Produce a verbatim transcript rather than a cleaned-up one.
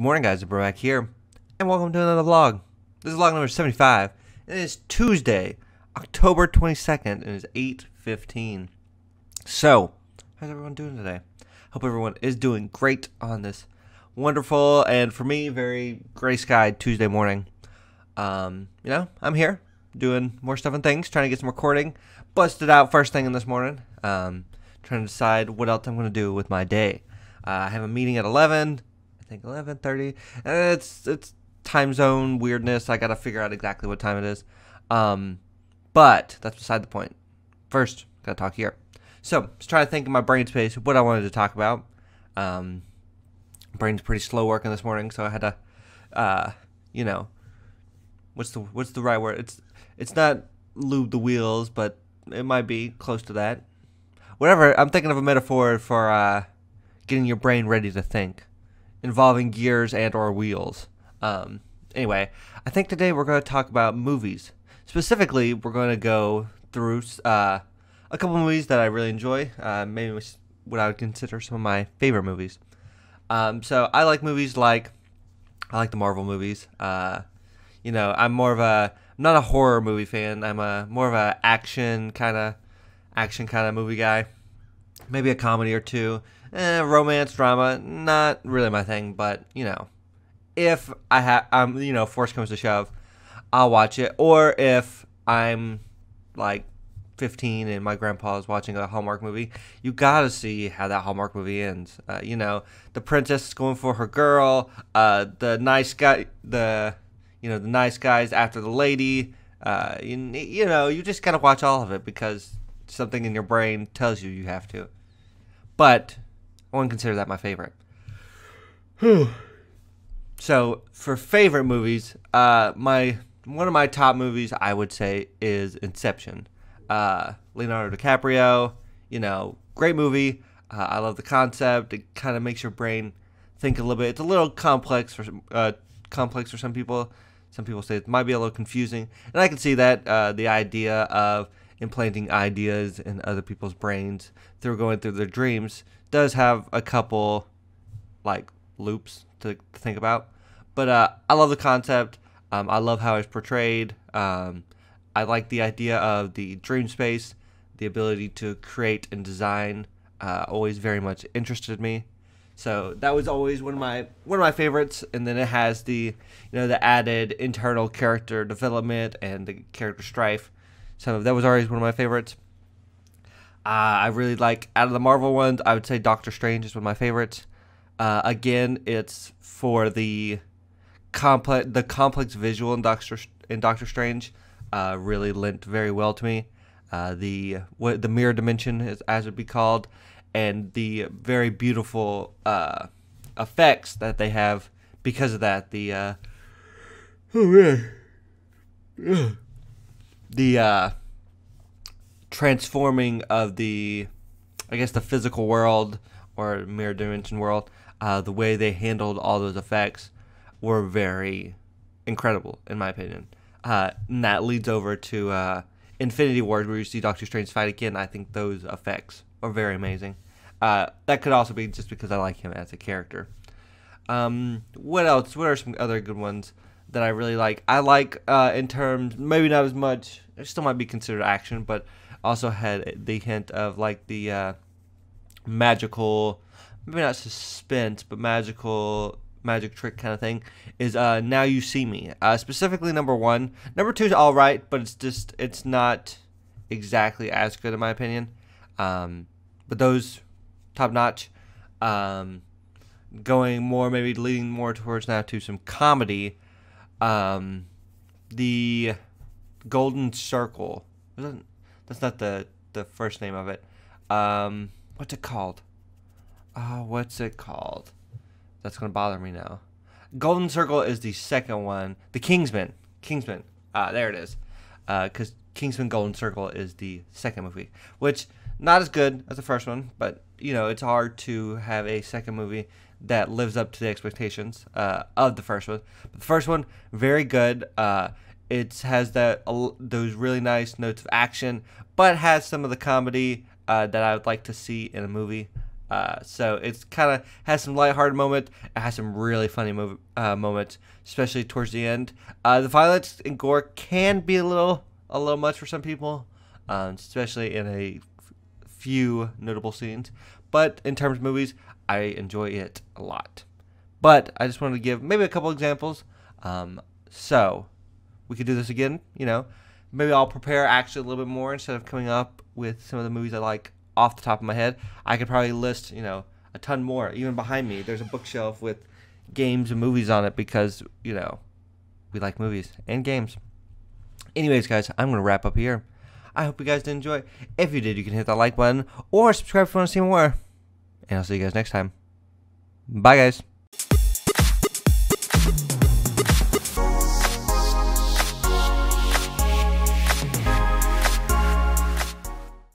Good morning, guys. We're back here, and welcome to another vlog. This is vlog number seventy-five, and it is Tuesday, October twenty-second, and it is eight fifteen. So, how's everyone doing today? Hope everyone is doing great on this wonderful, and for me, very gray sky Tuesday morning. Um, you know, I'm here, doing more stuff and things, trying to get some recording. Busted out first thing in this morning, um, trying to decide what else I'm going to do with my day. Uh, I have a meeting at eleven. I think eleven thirty. It's it's time zone weirdness. I gotta figure out exactly what time it is. Um, but that's beside the point. First, gotta talk here. So let's try to think in my brain space what I wanted to talk about. Um, brain's pretty slow working this morning, so I had to, uh, you know, what's the what's the right word? It's it's not lube the wheels, but it might be close to that. Whatever. I'm thinking of a metaphor for uh, getting your brain ready to think, involving gears and or wheels. Um, anyway, I think today we're going to talk about movies. Specifically, we're going to go through uh, a couple movies that I really enjoy, uh, maybe what I would consider some of my favorite movies. Um, so I like movies like, I like the Marvel movies. Uh, you know, I'm more of a, I'm not a horror movie fan, I'm a more of a action kind of, action kind of movie guy. Maybe a comedy or two. Eh, romance, drama, not really my thing, but, you know, if I have, um, you know, force comes to shove, I'll watch it. Or if I'm, like, fifteen and my grandpa is watching a Hallmark movie, you gotta see how that Hallmark movie ends. Uh, you know, the princess is going for her girl, uh, the nice guy, the, you know, the nice guy's after the lady, uh, you, you know, you just gotta watch all of it because something in your brain tells you you have to. But I wouldn't consider that my favorite. So for favorite movies, uh, my one of my top movies I would say is Inception. Uh, Leonardo DiCaprio, you know, great movie. Uh, I love the concept. It kind of makes your brain think a little bit. It's a little complex for uh, complex for some people. Some people say it might be a little confusing, and I can see that. Uh, the idea of implanting ideas in other people's brains through going through their dreams does have a couple, like, loops to, to think about. But uh, I love the concept. Um, I love how it's portrayed. Um, I like the idea of the dream space, the ability to create and design. Uh, always very much interested me. So that was always one of my one of my favorites. And then it has the, you know, the added internal character development and the character strife. So that was always one of my favorites. Uh, I really like, out of the Marvel ones, I would say Doctor Strange is one of my favorites. Uh, again, it's for the complex, the complex visual in Doctor in Doctor Strange, uh, really lent very well to me. Uh, the what the mirror dimension, is, as it would be called, and the very beautiful uh, effects that they have because of that. The uh, oh man. Ugh. The uh, transforming of the, I guess, the physical world or mirror dimension world, uh, the way they handled all those effects were very incredible, in my opinion. Uh, and that leads over to uh, Infinity War, where you see Doctor Strange fight again. I think those effects are very amazing. Uh, that could also be just because I like him as a character. Um, what else? What are some other good ones that I really like? I like, uh, in terms, maybe not as much, it still might be considered action, but also had the hint of, like, the uh, magical, maybe not suspense, but magical, magic trick kind of thing, is uh, Now You See Me. Uh, specifically number one. Number two is all right, but it's just, it's not exactly as good, in my opinion. Um, but those, top notch. Um, going more, maybe leading more towards now to some comedy. Um, the Golden Circle. That's not the the first name of it. Um, what's it called? Oh, what's it called? That's gonna bother me now. Golden Circle is the second one. The Kingsman. Kingsman. Ah, there it is. Uh, because Kingsman Golden Circle is the second movie, which not as good as the first one, but you know it's hard to have a second movie that lives up to the expectations uh, of the first one. But the first one, very good. Uh, it has that uh, those really nice notes of action, but has some of the comedy uh, that I would like to see in a movie. Uh, so it's kind of has some lighthearted moment. It has some really funny mov uh, moments, especially towards the end. Uh, the violence and gore can be a little a little much for some people, um, especially in a f few notable scenes. But in terms of movies, I enjoy it a lot. But I just wanted to give maybe a couple examples. Um, so we could do this again, you know. Maybe I'll prepare actually a little bit more instead of coming up with some of the movies I like off the top of my head. I could probably list, you know, a ton more. Even behind me, there's a bookshelf with games and movies on it because, you know, we like movies and games. Anyways, guys, I'm going to wrap up here. I hope you guys did enjoy. If you did, you can hit that like button or subscribe if you want to see more. And I'll see you guys next time. Bye, guys.